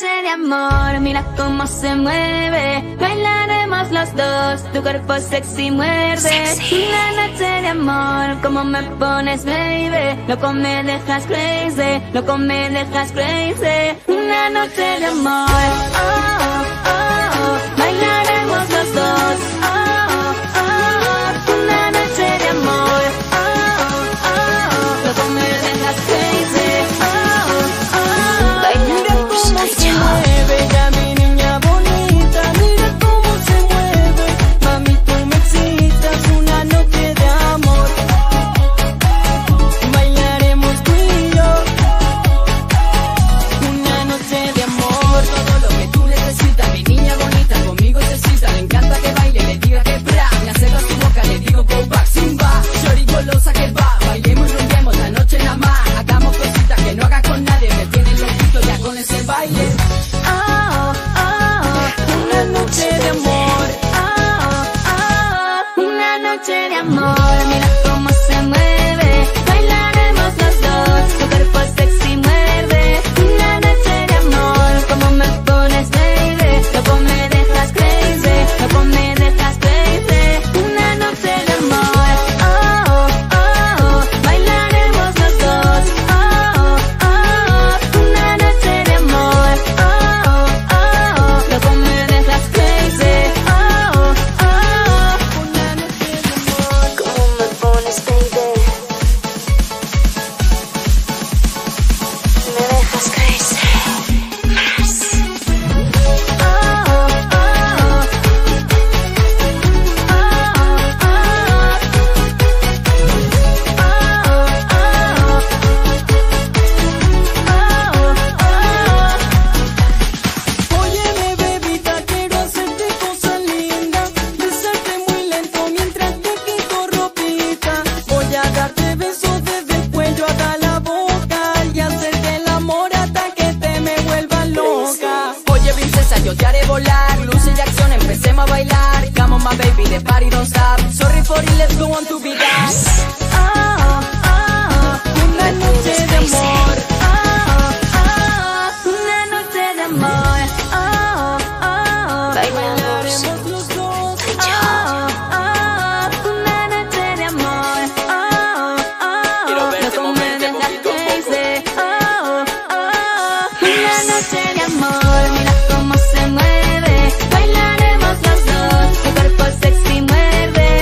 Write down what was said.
noche de amor, mira cómo se mueve, bailaremos los dos, tu cuerpo sexy muerde. Sexy. Una noche de amor, cómo me pones baby, loco me dejas crazy, loco me dejas crazy. Una noche de amor, oh, oh, oh, oh. Bailaremos los dos, oh, oh, oh, oh. Una noche de amor, oh, oh, oh, oh. Loco me dejas crazy, oh, oh, oh. Bailamos, mira cómo se mueve ya mi niña bonita, mira cómo se mueve, mami tú me excitas, una noche de amor. Bailaremos tú y yo, una noche de amor. Todo lo que tú necesitas, mi niña bonita, conmigo se cita. Le encanta que baile, le diga que bra, me acerco a su boca, le digo go back, zumba, shorty golosa que va. Bailemos y rompemos la noche nada más, hagamos cositas que no haga con nadie, me tienen loquito ya con ese baile. Yo te haré volar, Lucy Jackson, empecemos a bailar. Come on my baby, the party don't stop. Sorry for it, let's go on to be dance. Oh, oh, oh, oh. Una noche de amor, oh, oh, oh, oh. Una noche de amor, oh, oh, oh. Bailaremos los dos, oh, oh, oh. Una noche de amor, oh, oh, oh. Loco me dejas crazy, oh, oh, oh. Una noche de amor, mira cómo se mueve, bailaremos los dos, tu cuerpo sexy muerde.